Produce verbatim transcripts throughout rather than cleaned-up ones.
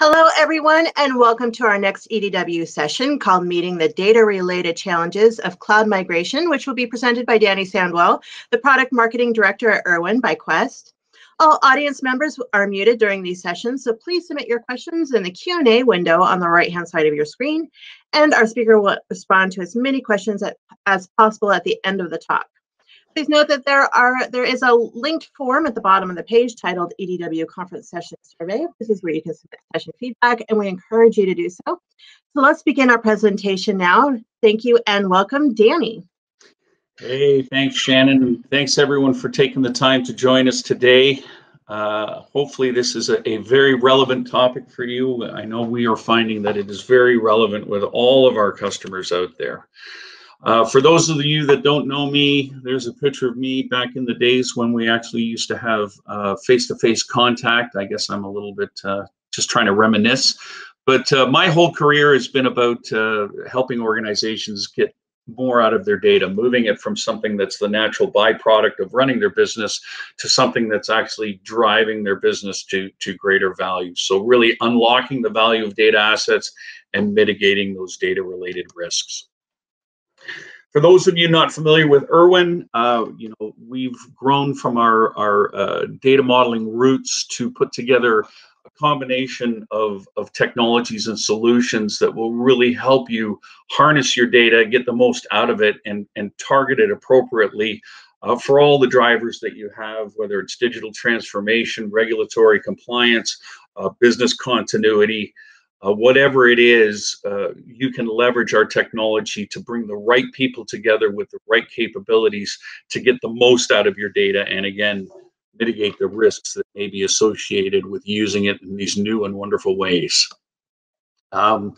Hello, everyone, and welcome to our next E D W session called Meeting the Data-Related Challenges of Cloud Migration, which will be presented by Danny Sandwell, the Product Marketing Director at Erwin by Quest. All audience members are muted during these sessions, so please submit your questions in the Q and A window on the right-hand side of your screen, and our speaker will respond to as many questions as possible at the end of the talk. Please note that there are there is a linked form at the bottom of the page titled E D W Conference Session Survey. This is where you can submit session feedback, and we encourage you to do so. So let's begin our presentation now. Thank you and welcome, Danny. Hey, thanks, Shannon. Thanks, everyone, for taking the time to join us today. Uh, hopefully this is a, a very relevant topic for you. I know we are finding that it is very relevant with all of our customers out there. Uh, for those of you that don't know me, there's a picture of me back in the days when we actually used to have uh, face-to-face contact. I guess I'm a little bit uh, just trying to reminisce. But uh, my whole career has been about uh, helping organizations get more out of their data, moving it from something that's the natural byproduct of running their business to something that's actually driving their business to, to greater value. So really unlocking the value of data assets and mitigating those data-related risks. For those of you not familiar with Erwin, uh, you know, we've grown from our, our uh, data modeling roots to put together a combination of, of technologies and solutions that will really help you harness your data, get the most out of it, and, and target it appropriately uh, for all the drivers that you have, whether it's digital transformation, regulatory compliance, uh, business continuity. Uh, whatever it is, uh, you can leverage our technology to bring the right people together with the right capabilities to get the most out of your data and, again, mitigate the risks that may be associated with using it in these new and wonderful ways. Um,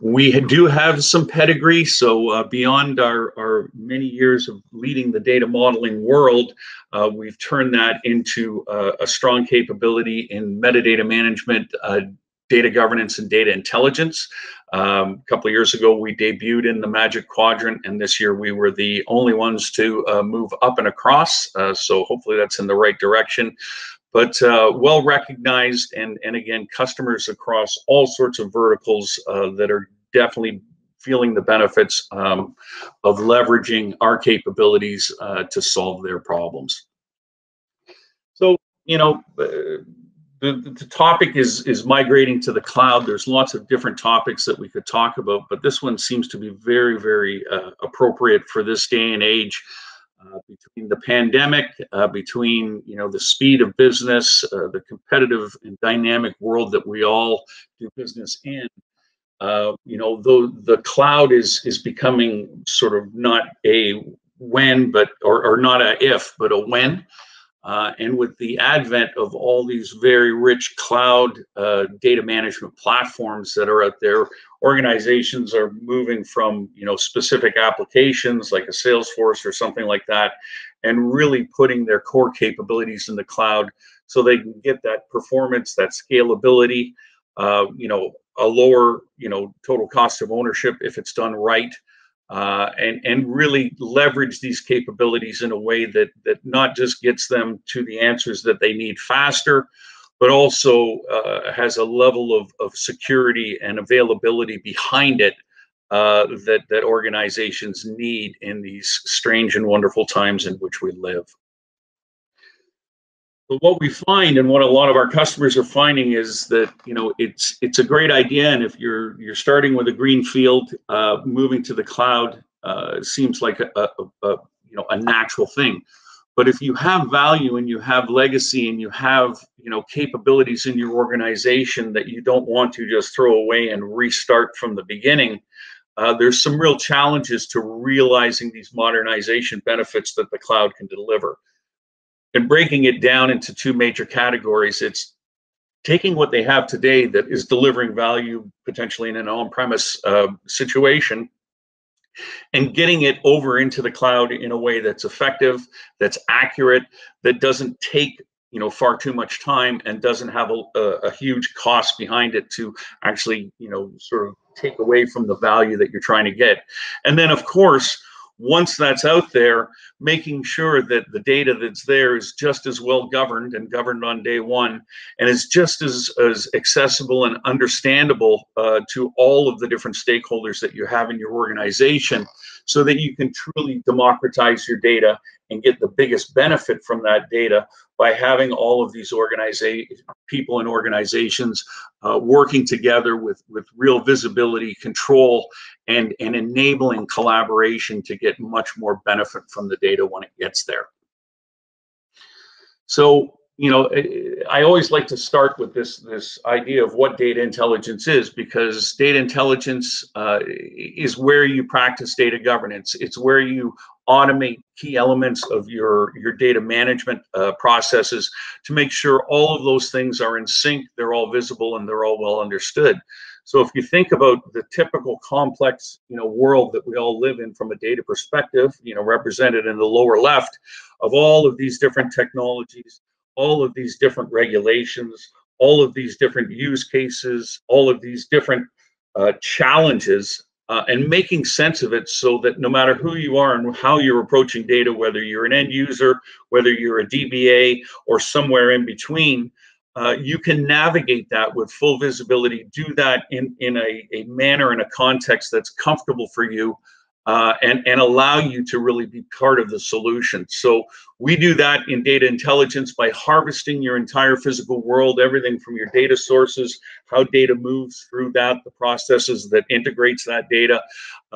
we do have some pedigree, so uh, beyond our, our many years of leading the data modeling world, uh, we've turned that into uh, a strong capability in metadata management, uh, data governance and data intelligence. Um, a couple of years ago, we debuted in the Magic Quadrant, and this year we were the only ones to uh, move up and across. Uh, so hopefully that's in the right direction, but uh, well recognized. And, and again, customers across all sorts of verticals uh, that are definitely feeling the benefits um, of leveraging our capabilities uh, to solve their problems. So, you know, uh, The, the topic is, is migrating to the cloud. There's lots of different topics that we could talk about, but this one seems to be very, very uh, appropriate for this day and age. Uh, between the pandemic, uh, between you know the speed of business, uh, the competitive and dynamic world that we all do business in, uh, you know, though the cloud is is becoming sort of not a when, but or, or not a if, but a when. Uh, and with the advent of all these very rich cloud uh, data management platforms that are out there, organizations are moving from, you know, specific applications like a Salesforce or something like that, and really putting their core capabilities in the cloud so they can get that performance, that scalability, uh, you know, a lower, you know, total cost of ownership if it's done right. Uh, and, and really leverage these capabilities in a way that, that not just gets them to the answers that they need faster, but also uh, has a level of, of security and availability behind it uh, that, that organizations need in these strange and wonderful times in which we live. But what we find, and what a lot of our customers are finding, is that you know it's it's a great idea, and if you're you're starting with a green field, uh, moving to the cloud uh, seems like a, a, a you know a natural thing. But if you have value and you have legacy and you have you know capabilities in your organization that you don't want to just throw away and restart from the beginning, uh, there's some real challenges to realizing these modernization benefits that the cloud can deliver. And breaking it down into two major categories, it's taking what they have today that is delivering value potentially in an on-premise uh, situation and getting it over into the cloud in a way that's effective, that's accurate, that doesn't take you know far too much time and doesn't have a, a, a huge cost behind it to actually you know sort of take away from the value that you're trying to get. And then of course, once that's out there, making sure that the data that's there is just as well governed and governed on day one, and is just as, as accessible and understandable uh, to all of the different stakeholders that you have in your organization, so that you can truly democratize your data and get the biggest benefit from that data by having all of these organiza- people and organizations uh, working together with, with real visibility, control, and, and enabling collaboration to get much more benefit from the data when it gets there. So, you know, I always like to start with this, this idea of what data intelligence is, because data intelligence uh, is where you practice data governance. It's where you automate key elements of your, your data management uh, processes to make sure all of those things are in sync, they're all visible, and they're all well understood. So if you think about the typical complex, you know, world that we all live in from a data perspective, you know, represented in the lower left, of all of these different technologies, all of these different regulations, all of these different use cases, all of these different uh, challenges, Uh, and making sense of it so that no matter who you are and how you're approaching data, whether you're an end user, whether you're a D B A, or somewhere in between, uh, you can navigate that with full visibility, do that in, in a, a manner and a context that's comfortable for you, uh, and, and allow you to really be part of the solution. So we do that in data intelligence by harvesting your entire physical world, everything from your data sources, how data moves through that, the processes that integrates that data,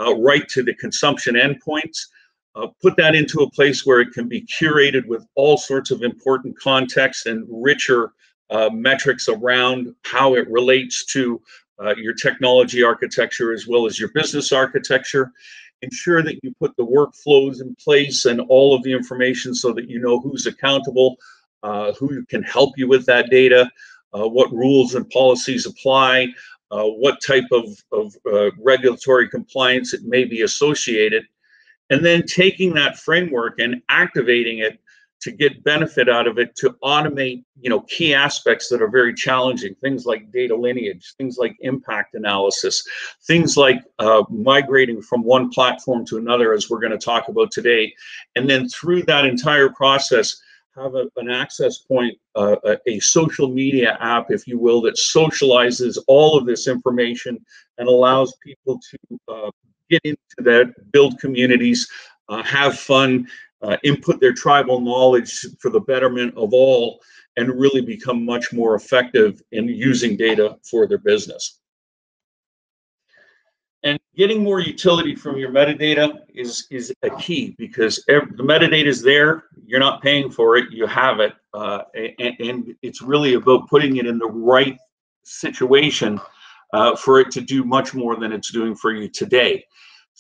uh, right to the consumption endpoints, uh, put that into a place where it can be curated with all sorts of important context and richer uh, metrics around how it relates to uh, your technology architecture as well as your business architecture. Ensure that you put the workflows in place and all of the information so that you know who's accountable, uh, who can help you with that data, uh, what rules and policies apply, uh, what type of, of uh, regulatory compliance it may be associated, and then taking that framework and activating it to get benefit out of it, to automate, you know, key aspects that are very challenging, things like data lineage, things like impact analysis, things like uh, migrating from one platform to another, as we're going to talk about today. And then through that entire process, have a, an access point, uh, a, a social media app, if you will, that socializes all of this information and allows people to uh, get into that, build communities, uh, have fun, Uh, input their tribal knowledge for the betterment of all, and really become much more effective in using data for their business. And getting more utility from your metadata is, is a key, because every, the metadata is there, you're not paying for it, you have it, uh, and, and it's really about putting it in the right situation uh, for it to do much more than it's doing for you today.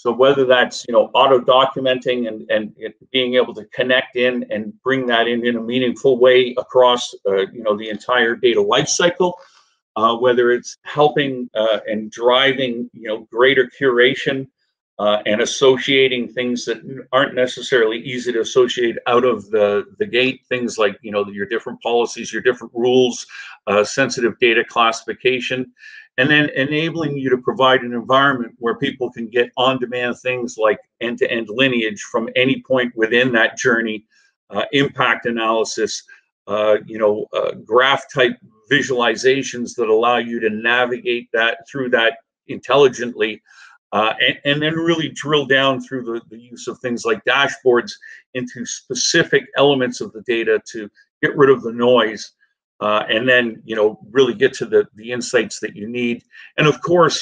So whether that's, you know, auto documenting and, and being able to connect in and bring that in in a meaningful way across, uh, you know, the entire data lifecycle, uh, whether it's helping uh, and driving, you know, greater curation uh, and associating things that aren't necessarily easy to associate out of the, the gate, things like, you know, your different policies, your different rules, uh, sensitive data classification. And then enabling you to provide an environment where people can get on-demand things like end-to-end lineage from any point within that journey, uh, impact analysis, uh, you know, uh, graph-type visualizations that allow you to navigate that through that intelligently, uh, and, and then really drill down through the, the use of things like dashboards into specific elements of the data to get rid of the noise. Uh, and then, you know, really get to the, the insights that you need. And of course,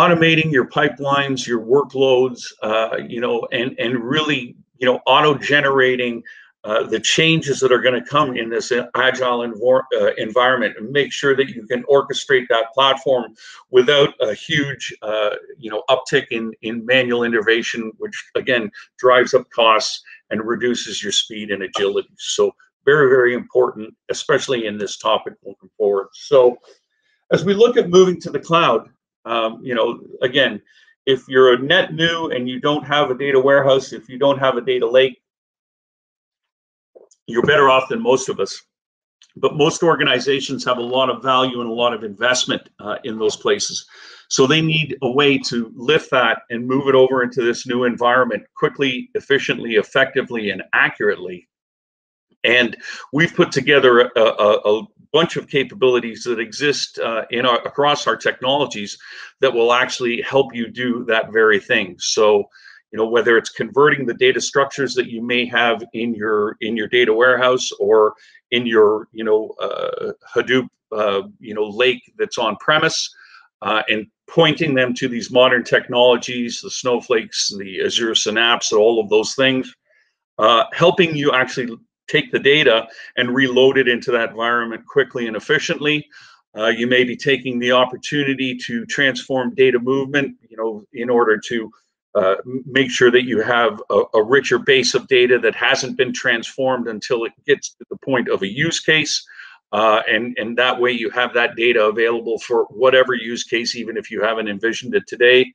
automating your pipelines, your workloads, uh, you know, and, and really, you know, auto-generating uh, the changes that are going to come in this agile envor uh, environment, and make sure that you can orchestrate that platform without a huge, uh, you know, uptick in, in manual innovation, which again, drives up costs and reduces your speed and agility. So very, very important, especially in this topic moving forward. So as we look at moving to the cloud, um, you know, again, if you're a net new and you don't have a data warehouse, if you don't have a data lake, you're better off than most of us. But most organizations have a lot of value and a lot of investment uh, in those places. So they need a way to lift that and move it over into this new environment quickly, efficiently, effectively, and accurately. And we've put together a, a, a bunch of capabilities that exist uh, in our, across our technologies that will actually help you do that very thing. So, you know, whether it's converting the data structures that you may have in your in your data warehouse or in your, you know, uh, Hadoop, uh, you know, lake that's on premise, uh, and pointing them to these modern technologies, the Snowflakes, the Azure Synapse, all of those things, uh, helping you actually take the data and reload it into that environment quickly and efficiently. Uh, you may be taking the opportunity to transform data movement, you know, in order to uh, make sure that you have a, a richer base of data that hasn't been transformed until it gets to the point of a use case. Uh, and, and that way you have that data available for whatever use case, even if you haven't envisioned it today.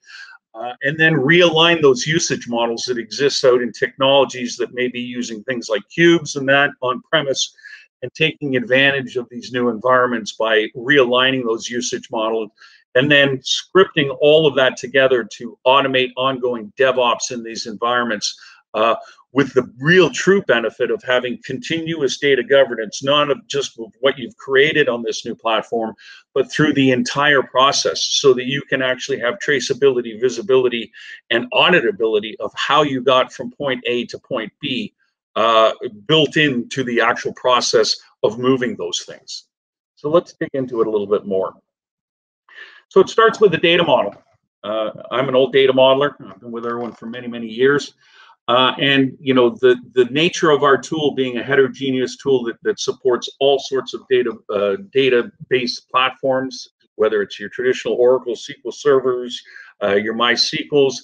Uh, and then realign those usage models that exist out in technologies that may be using things like cubes and that on premise, and taking advantage of these new environments by realigning those usage models, and then scripting all of that together to automate ongoing DevOps in these environments, uh, with the real true benefit of having continuous data governance, not of just what you've created on this new platform, but through the entire process, so that you can actually have traceability, visibility, and auditability of how you got from point A to point B, uh, built into the actual process of moving those things. So let's dig into it a little bit more. So it starts with the data model. Uh, I'm an old data modeler. I've been with Erwin for many, many years. Uh, and, you know, the, the nature of our tool being a heterogeneous tool that, that supports all sorts of data uh, database platforms, whether it's your traditional Oracle S Q L servers, uh, your MySQLs,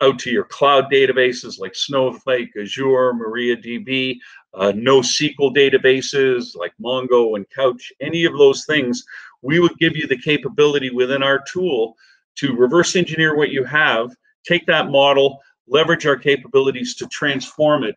out to your cloud databases like Snowflake, Azure, MariaDB, uh, NoSQL databases like Mongo and Couch, any of those things, we would give you the capability within our tool to reverse engineer what you have, take that model, leverage our capabilities to transform it,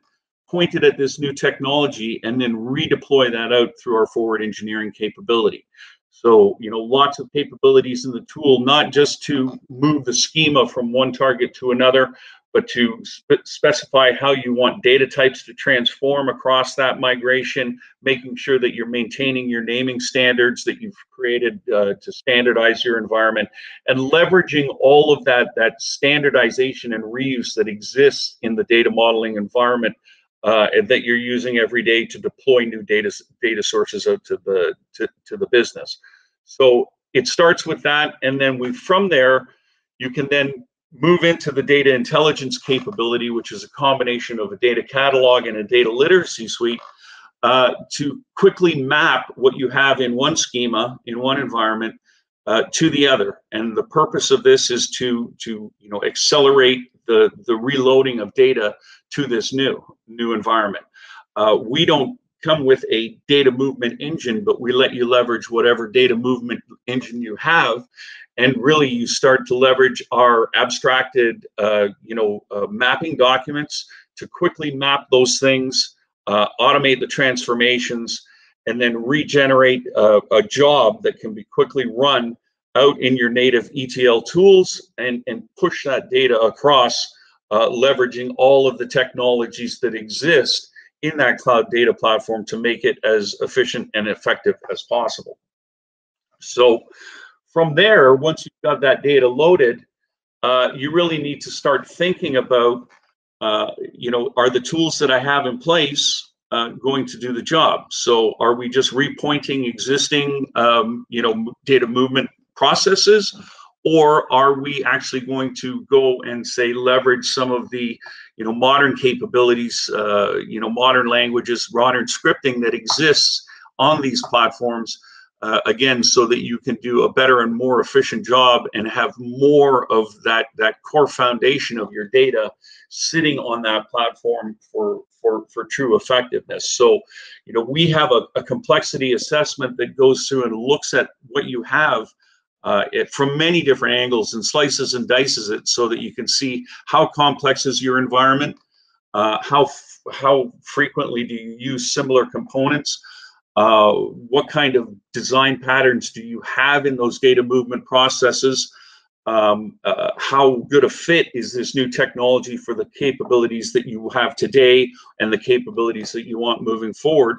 point it at this new technology, and then redeploy that out through our forward engineering capability. So, you know, lots of capabilities in the tool, not just to move the schema from one target to another, but to sp- specify how you want data types to transform across that migration, making sure that you're maintaining your naming standards that you've created uh, to standardize your environment, and leveraging all of that, that standardization and reuse that exists in the data modeling environment uh, that you're using every day to deploy new data, data sources out to the, to, to the business. So it starts with that, and then we, from there, you can then move into the data intelligence capability, which is a combination of a data catalog and a data literacy suite, uh, to quickly map what you have in one schema, in one environment, uh, to the other. And the purpose of this is to, to you know, accelerate the, the reloading of data to this new, new environment. Uh, we don't come with a data movement engine, but we let you leverage whatever data movement engine you have, and really you start to leverage our abstracted, uh, you know, uh, mapping documents to quickly map those things, uh, automate the transformations, and then regenerate a, a job that can be quickly run out in your native E T L tools, and, and push that data across, uh, leveraging all of the technologies that exist in that cloud data platform to make it as efficient and effective as possible. So from there, once you've got that data loaded, uh, you really need to start thinking about, uh, you know, are the tools that I have in place uh, going to do the job? So are we just repointing existing, um, you know, data movement processes? Or are we actually going to go and say leverage some of the, you know, modern capabilities, uh, you know, modern languages, modern scripting that exists on these platforms, uh, again, so that you can do a better and more efficient job and have more of that that core foundation of your data sitting on that platform for for for true effectiveness. So, you know, we have a, a complexity assessment that goes through and looks at what you have, Uh, it, from many different angles, and slices and dices it so that you can see how complex is your environment, uh, how f how frequently do you use similar components, uh, what kind of design patterns do you have in those data movement processes, um, uh, how good a fit is this new technology for the capabilities that you have today and the capabilities that you want moving forward,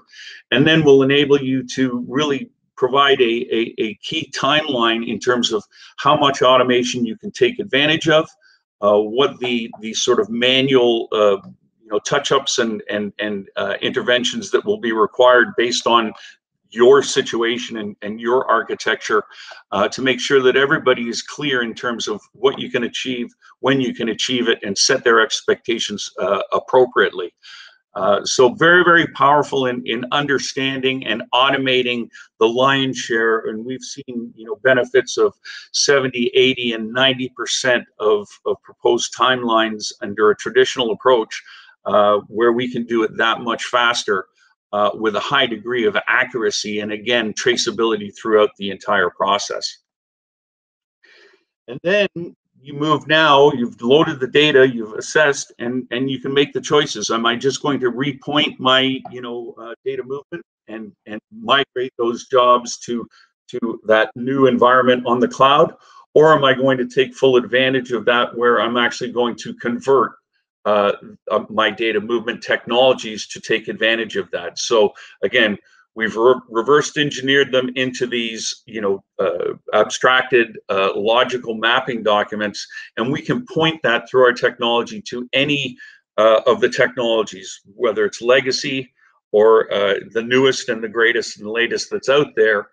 and then will enable you to really provide a, a, a key timeline in terms of how much automation you can take advantage of, uh, what the, the sort of manual uh, you know, touch-ups and, and, and uh, interventions that will be required based on your situation and, and your architecture, uh, to make sure that everybody is clear in terms of what you can achieve, when you can achieve it, and set their expectations uh, appropriately. Uh, so very, very powerful in, in understanding and automating the lion's share. And we've seen, you know, benefits of seventy, eighty, and ninety percent of, of proposed timelines under a traditional approach, uh, where we can do it that much faster uh, with a high degree of accuracy and, again, traceability throughout the entire process. And then you move now, you've loaded the data, you've assessed, and, and you can make the choices. Am I just going to repoint my, you know, uh, data movement and, and migrate those jobs to, to that new environment on the cloud? Or am I going to take full advantage of that, where I'm actually going to convert uh, uh, my data movement technologies to take advantage of that? So again, we've re reversed engineered them into these, you know, uh, abstracted uh, logical mapping documents, and we can point that through our technology to any uh, of the technologies, whether it's legacy or uh, the newest and the greatest and latest that's out there,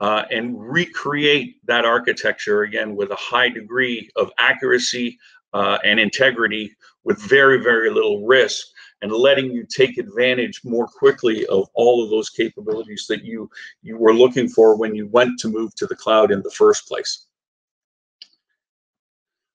uh, and recreate that architecture again with a high degree of accuracy uh, and integrity, with very, very little risk, and letting you take advantage more quickly of all of those capabilities that you, you were looking for when you went to move to the cloud in the first place.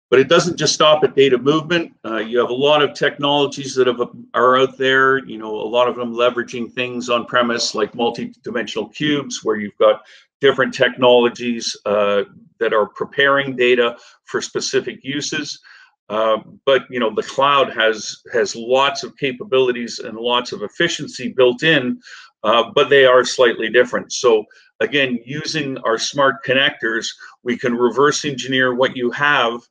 But it doesn't just stop at data movement. Uh, you have a lot of technologies that have, are out there, you know, a lot of them leveraging things on premise, like multi-dimensional cubes, where you've got different technologies uh, that are preparing data for specific uses. Uh, but, you know, the cloud has has lots of capabilities and lots of efficiency built in, uh, but they are slightly different. So, again, using our smart connectors, we can reverse engineer what you have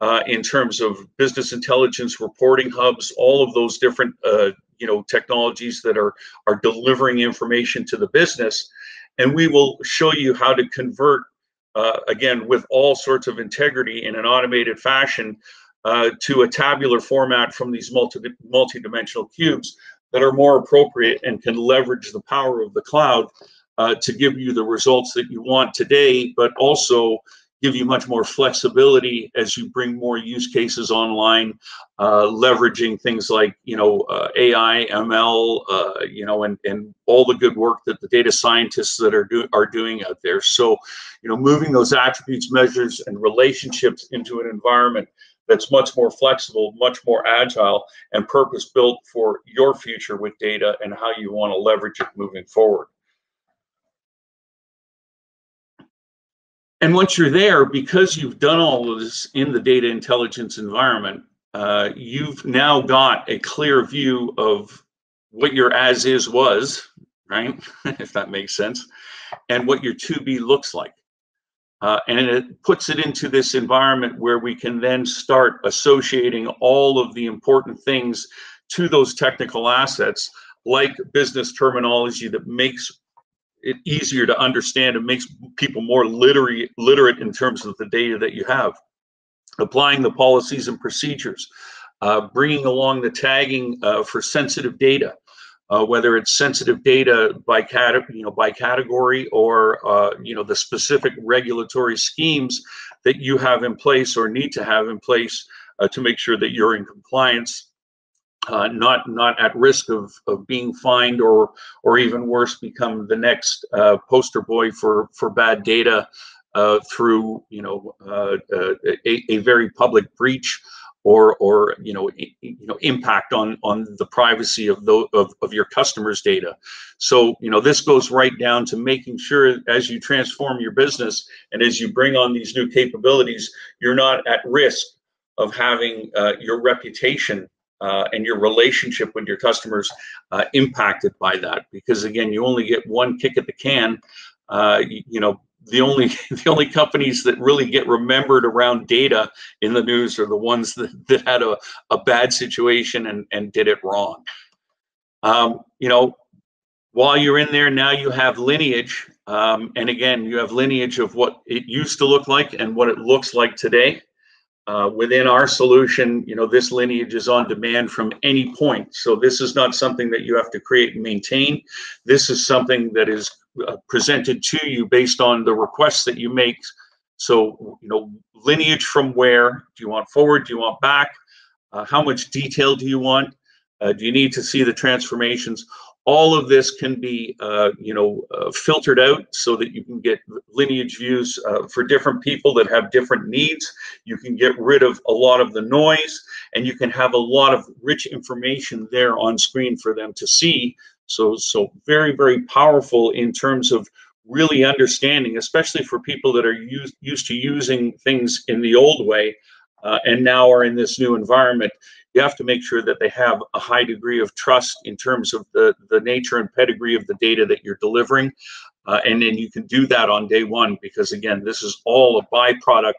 uh, in terms of business intelligence, reporting hubs, all of those different, uh, you know, technologies that are, are delivering information to the business. And we will show you how to convert, uh, again, with all sorts of integrity in an automated fashion, Uh, to a tabular format from these multi multi-dimensional cubes that are more appropriate and can leverage the power of the cloud uh, to give you the results that you want today, but also give you much more flexibility as you bring more use cases online, uh, leveraging things like, you know, uh, A I, M L, uh, you know, and, and all the good work that the data scientists that are, do are doing out there. So, you know, moving those attributes, measures, and relationships into an environment that's much more flexible, much more agile, and purpose-built for your future with data and how you want to leverage it moving forward. And once you're there, because you've done all of this in the data intelligence environment, uh, you've now got a clear view of what your as is was, right? If that makes sense, and what your to be looks like. Uh, and it puts it into this environment where we can then start associating all of the important things to those technical assets, like business terminology that makes it easier to understand and makes people more literary, literate in terms of the data that you have. Applying the policies and procedures, uh, bringing along the tagging uh, for sensitive data. Uh, whether it's sensitive data by cat, you know, by category, or uh, you know, the specific regulatory schemes that you have in place or need to have in place uh, to make sure that you're in compliance, uh, not not at risk of of being fined or or even worse, become the next uh, poster boy for for bad data uh, through, you know, uh, a, a very public breach. Or, or you know, you know, impact on on the privacy of the of, of your customers' data. So, you know, this goes right down to making sure as you transform your business and as you bring on these new capabilities, you're not at risk of having uh, your reputation uh, and your relationship with your customers uh, impacted by that. Because again, you only get one kick at the can. Uh, you, you know, the only the only companies that really get remembered around data in the news are the ones that, that had a, a bad situation and, and did it wrong. Um, you know, while you're in there, now you have lineage. Um, and again, you have lineage of what it used to look like and what it looks like today. Uh, within our solution, you know, this lineage is on demand from any point. So this is not something that you have to create and maintain. This is something that is uh, presented to you based on the requests that you make. So, you know, lineage from where? Do you want forward? Do you want back? Uh, how much detail do you want? Uh, do you need to see the transformations? All of this can be, uh, you know, uh, filtered out so that you can get lineage views uh, for different people that have different needs. You can get rid of a lot of the noise, and you can have a lot of rich information there on screen for them to see. So, so very, very powerful in terms of really understanding, especially for people that are used used to using things in the old way uh, and now are in this new environment. You have to make sure that they have a high degree of trust in terms of the, the nature and pedigree of the data that you're delivering. Uh, and then you can do that on day one, because again, this is all a byproduct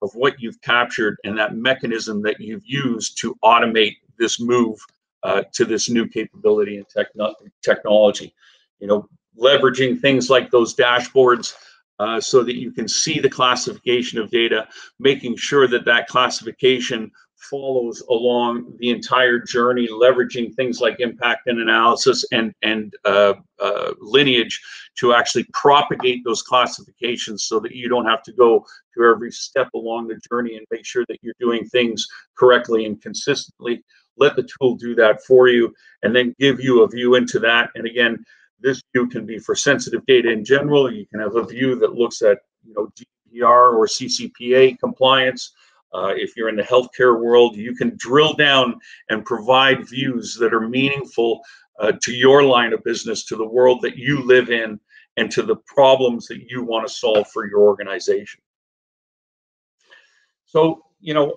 of what you've captured and that mechanism that you've used to automate this move uh, to this new capability and techno technology. You know, leveraging things like those dashboards uh, so that you can see the classification of data, making sure that that classification follows along the entire journey, leveraging things like impact and analysis and and uh, uh, lineage to actually propagate those classifications so that you don't have to go to every step along the journey and make sure that you're doing things correctly and consistently. Let the tool do that for you and then give you a view into that. And again, this view can be for sensitive data in general. You can have a view that looks at, you know, G D P R or C C P A compliance. Uh, if you're in the healthcare world, you can drill down and provide views that are meaningful uh, to your line of business, to the world that you live in, and to the problems that you want to solve for your organization. So, you know,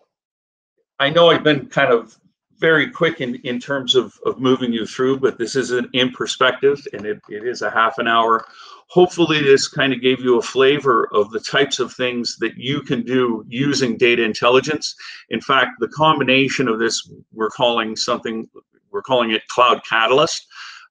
I know I've been kind of very quick in, in terms of, of moving you through, but this is an in perspective, and it, it is a half an hour. Hopefully this kind of gave you a flavor of the types of things that you can do using data intelligence. In fact, the combination of this, we're calling something, we're calling it Cloud Catalyst.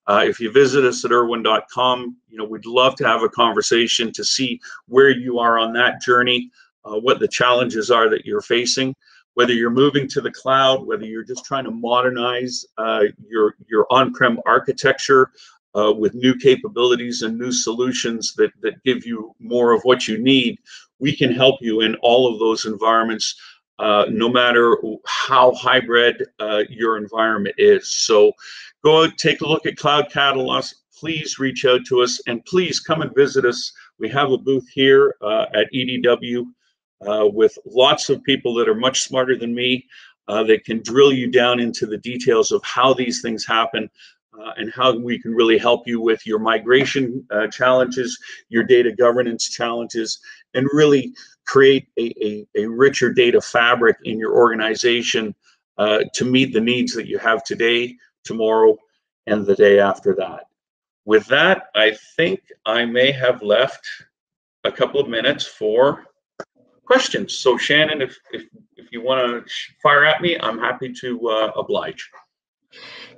Uh, if you visit us at erwin dot com, you know, we'd love to have a conversation to see where you are on that journey, uh, what the challenges are that you're facing. Whether you're moving to the cloud, whether you're just trying to modernize uh, your, your on-prem architecture uh, with new capabilities and new solutions that, that give you more of what you need, we can help you in all of those environments, uh, no matter how hybrid uh, your environment is. So go out, take a look at Cloud Catalyst. Please reach out to us, and please come and visit us. We have a booth here uh, at E D W. Uh, with lots of people that are much smarter than me uh, that can drill you down into the details of how these things happen uh, and how we can really help you with your migration uh, challenges, your data governance challenges, and really create a, a, a richer data fabric in your organization uh, to meet the needs that you have today, tomorrow, and the day after that. With that, I think I may have left a couple of minutes for questions. So Shannon, if, if, if you want to fire at me, I'm happy to uh, oblige.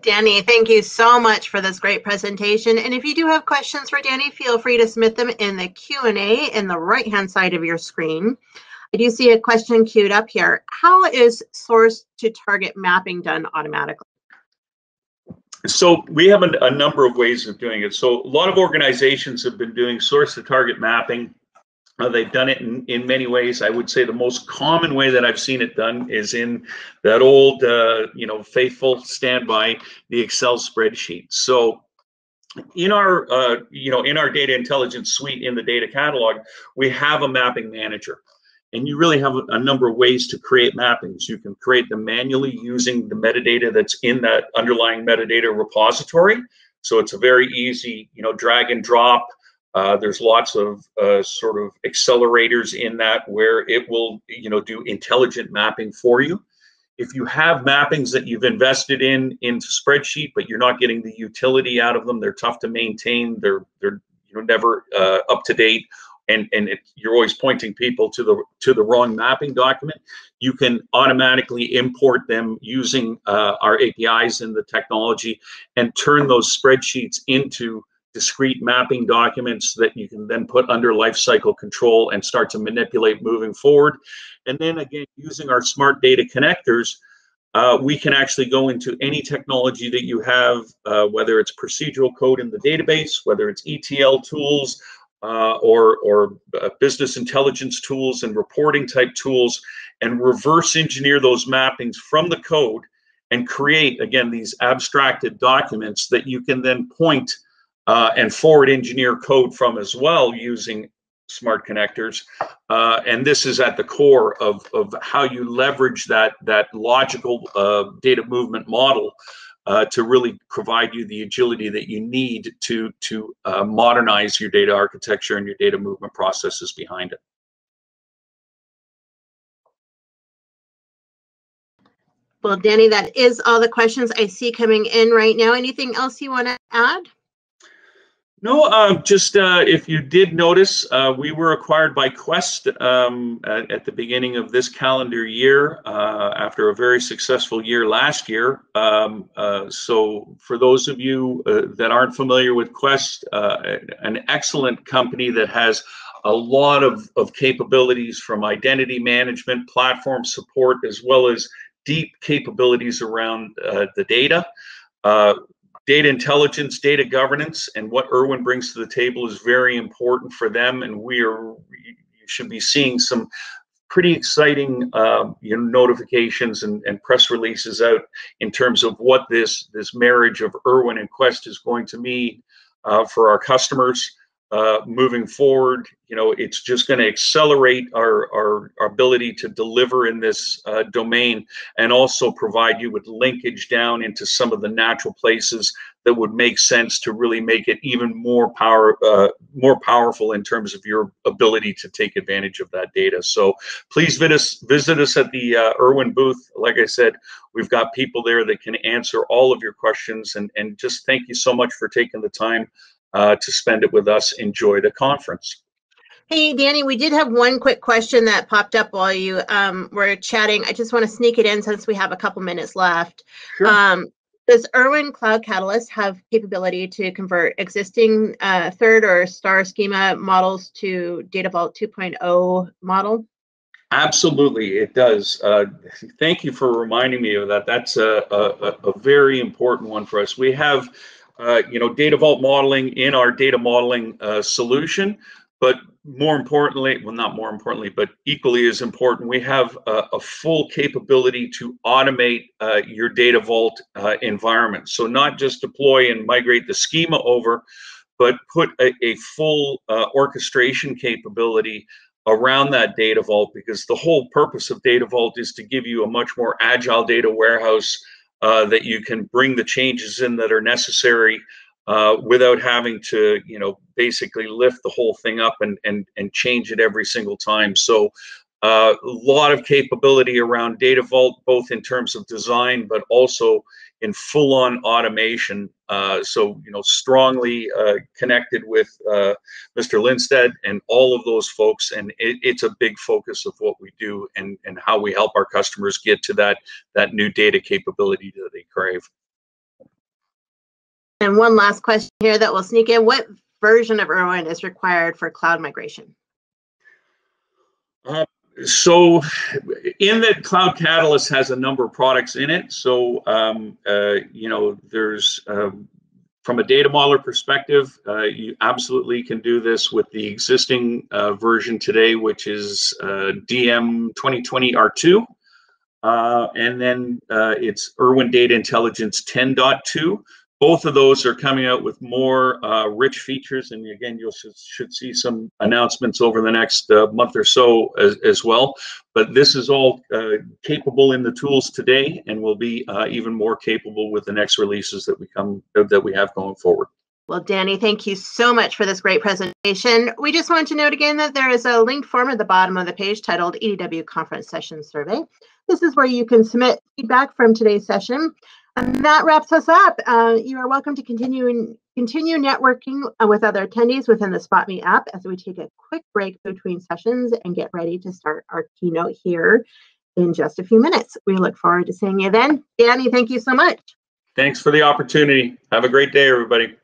Danny, thank you so much for this great presentation. And if you do have questions for Danny, feel free to submit them in the Q and A in the right-hand side of your screen. I do see a question queued up here. How is source to target mapping done automatically? So we have a, a number of ways of doing it. So a lot of organizations have been doing source to target mapping. Uh, they've done it in, in many ways. I would say the most common way that I've seen it done is in that old, uh, you know, faithful standby, the Excel spreadsheet. So in our, uh, you know, in our data intelligence suite, in the data catalog, we have a mapping manager. And you really have a number of ways to create mappings. You can create them manually using the metadata that's in that underlying metadata repository. So it's a very easy, you know, drag and drop. Uh, there's lots of uh, sort of accelerators in that where it will, you know, do intelligent mapping for you. If you have mappings that you've invested in into spreadsheet, but you're not getting the utility out of them, they're tough to maintain, they're, they're you know, never uh, up to date, and and it, you're always pointing people to the to the wrong mapping document, you can automatically import them using uh, our A P Is in the technology and turn those spreadsheets into discrete mapping documents that you can then put under lifecycle control and start to manipulate moving forward. And then again, using our smart data connectors, uh, we can actually go into any technology that you have, uh, whether it's procedural code in the database, whether it's E T L tools, uh, or, or uh, business intelligence tools and reporting type tools, and reverse engineer those mappings from the code and create, again, these abstracted documents that you can then point Uh, and forward engineer code from as well using smart connectors. Uh, and this is at the core of, of how you leverage that, that logical uh, data movement model uh, to really provide you the agility that you need to, to uh, modernize your data architecture and your data movement processes behind it. Well, Danny, that is all the questions I see coming in right now. Anything else you want to add? No, uh, just uh, if you did notice, uh, we were acquired by Quest um, at, at the beginning of this calendar year uh, after a very successful year last year. Um, uh, so for those of you uh, that aren't familiar with Quest, uh, an excellent company that has a lot of, of capabilities from identity management, platform support, as well as deep capabilities around uh, the data. Uh, Data intelligence, data governance, and what Erwin brings to the table is very important for them. And we are, you should be seeing some pretty exciting uh, you know, notifications and, and press releases out in terms of what this, this marriage of Erwin and Quest is going to mean uh, for our customers uh, moving forward. You know, it's just going to accelerate our, our, our ability to deliver in this uh, domain, and also provide you with linkage down into some of the natural places that would make sense to really make it even more power, uh, more powerful in terms of your ability to take advantage of that data. So please visit us, visit us at the uh, Erwin booth. Like I said, we've got people there that can answer all of your questions, and, and just thank you so much for taking the time uh, to spend it with us. Enjoy the conference. Hey, Danny, we did have one quick question that popped up while you um, were chatting. I just want to sneak it in since we have a couple minutes left. Sure. Um, does Erwin Cloud Catalyst have capability to convert existing uh, third or star schema models to Data Vault two point oh model? Absolutely, it does. Uh, thank you for reminding me of that. That's a, a, a very important one for us. We have uh, you know, Data Vault modeling in our data modeling uh, solution. But more importantly, well, not more importantly, but equally as important, we have a, a full capability to automate uh, your Data Vault uh, environment. So not just deploy and migrate the schema over, but put a, a full uh, orchestration capability around that Data Vault, because the whole purpose of Data Vault is to give you a much more agile data warehouse uh, that you can bring the changes in that are necessary Uh, without having to, you know, basically lift the whole thing up and and and change it every single time. So uh, a lot of capability around Data Vault, both in terms of design, but also in full-on automation. Uh, so, you know, strongly uh, connected with uh, Mister Lindstedt and all of those folks, and it, it's a big focus of what we do and and how we help our customers get to that that new data capability that they crave. And one last question here that we'll sneak in. What version of Erwin is required for cloud migration? Uh, so in that, Cloud Catalyst has a number of products in it. So, um, uh, you know, there's um, from a data modeler perspective, uh, you absolutely can do this with the existing uh, version today, which is uh, D M twenty twenty R two. Uh, and then uh, it's Erwin Data Intelligence ten point two. Both of those are coming out with more uh, rich features, and again, you sh should see some announcements over the next uh, month or so as, as well. But this is all uh, capable in the tools today, and will be uh, even more capable with the next releases that we come uh, that we have going forward. Well, Danny, thank you so much for this great presentation. We just want to note again that there is a linked form at the bottom of the page titled E D W Conference Session Survey. This is where you can submit feedback from today's session. And that wraps us up. Uh, you are welcome to continue, continue networking with other attendees within the SpotMe app as we take a quick break between sessions and get ready to start our keynote here in just a few minutes. We look forward to seeing you then. Danny, thank you so much. Thanks for the opportunity. Have a great day, everybody.